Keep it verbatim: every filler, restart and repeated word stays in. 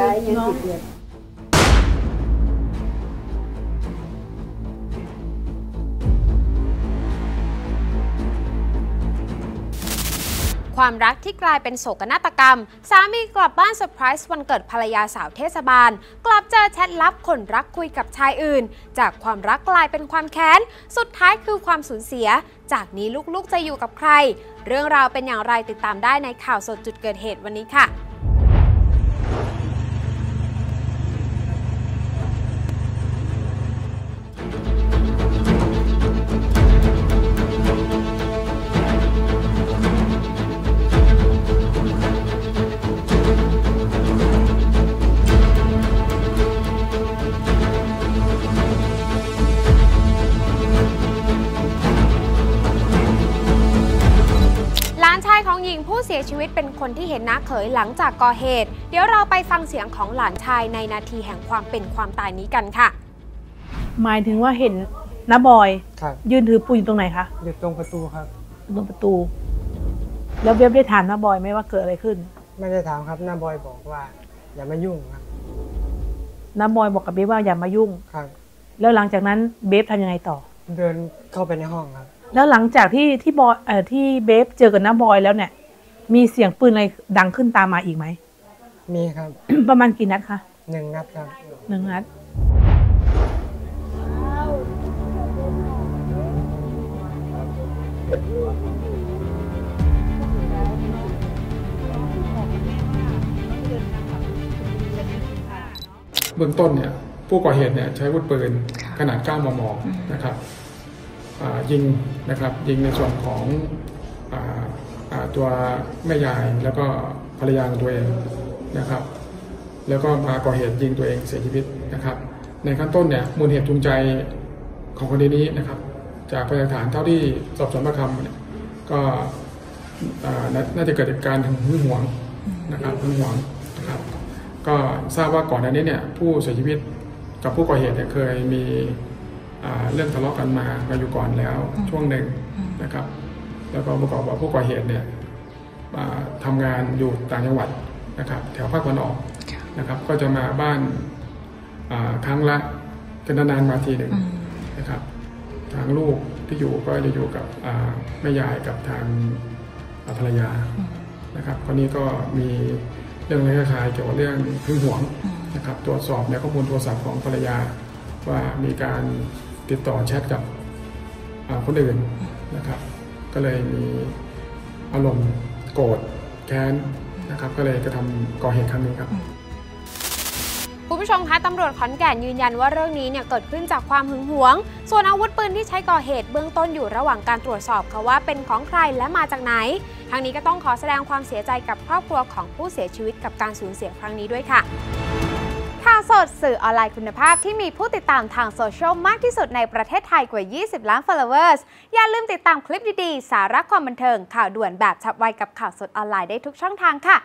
ร้ายยังติดเดือดความรักที่กลายเป็นโศกนาฏกรรมสามีกลับบ้านเซอร์ไพรส์วันเกิดภรรยาสาวเทศบาลกลับเจอแชทลับคนรักคุยกับชายอื่นจากความรักกลายเป็นความแค้นสุดท้ายคือความสูญเสียจากนี้ลูกๆจะอยู่กับใครเรื่องราวเป็นอย่างไรติดตามได้ในข่าวสดจุดเกิดเหตุวันนี้ค่ะหญิงผู้เสียชีวิตเป็นคนที่เห็นน้าเขยหลังจากก่อเหตุเดี๋ยวเราไปฟังเสียงของหลานชายในนาทีแห่งความเป็นความตายนี้กันค่ะหมายถึงว่าเห็นน้าบอยยืนถือปืนอยู่ตรงไหนคะอยู่ตรงประตูครับตรงประตูแล้วเว็บได้ถามน้าบอยไหมว่าเกิดอะไรขึ้นไม่ได้ถามครับน้าบอยบอกว่าอย่ามายุ่งครับน้าบอยบอกกับเว็บว่าอย่ามายุ่งครับแล้วหลังจากนั้นเว็บทำยังไงต่อเดินเข้าไปในห้องครับแล้วหลังจากที่ที่บอยเอ่อที่เว็บเจอกับน้าบอยแล้วเนี่ยมีเสียงปืนอะไรดังขึ้นตามมาอีกไหมมีครับ ประมาณกี่นัดคะหนึ่งนัดครับหนึ่งนัดเบื้องต้นเนี่ยผู้ก่อเหตุเนี่ยใช้อาวุธปืนขนาดเก้ามอมอนะครับยิงนะครับยิงในส่วนของตัวแม่ยายแล้วก็ภรรยาของตัวเองนะครับแล้วก็มาก่อเหตุยิงตัวเองเสียชีวิตนะครับในขั้นต้นเนี่ยมูลเหตุจูงใจของคดีนี้นะครับจากพยานหลักฐานเท่าที่สอบสวนปากคำเนี่ยก็น่าจะเกิดจากการหึงหวงนะครับหึงหวงนะครับก็ทราบว่าก่อนหน้านี้เนี่ยผู้เสียชีวิตกับผู้ก่อเหตุเนี่ยเคยมีเรื่องทะเลาะกันมามาอยู่ก่อนแล้วช่วงหนึ่งนะครับแล้วก็ประกอบกับผู้ก่อเหตุเนี่ยทำงานอยู่ต่างจังหวัดนะครับแถวภาคตะวันออกนะครับก็จะมาบ้านครั้งละกันนานๆมาทีหนึ่งนะครับทางลูกที่อยู่ก็จะอยู่กับแม่ยายกับทางภรรยานะครับคนนี้ก็มีเรื่องคล้ายๆเกี่ยวกับเรื่องหึงหวงนะครับตรวจสอบในข้อมูลโทรศัพท์ของภรรยาว่ามีการติดต่อแชทกับคนอื่นนะครับก็เลยมีอารมณ์โกรธแค้นนะครับก็เลยกระทำก่อเหตุครั้งนี้ครับคุณผู้ชมคะตำรวจขอนแก่นยืนยันว่าเรื่องนี้เนี่ยเกิดขึ้นจากความหึงหวงส่วนอาวุธปืนที่ใช้ก่อเหตุเบื้องต้นอยู่ระหว่างการตรวจสอบค่ะว่าเป็นของใครและมาจากไหนทางนี้ก็ต้องขอแสดงความเสียใจกับครอบครัวของผู้เสียชีวิตกับการสูญเสียครั้งนี้ด้วยค่ะข่าวสดสื่อออนไลน์คุณภาพที่มีผู้ติดตามทางโซเชียลมากที่สุดในประเทศไทยกว่ายี่สิบล้าน followers อย่าลืมติดตามคลิปดีๆสาระความบันเทิงข่าวด่วนแบบฉับไวกับข่าวสดออนไลน์ได้ทุกช่องทางค่ะ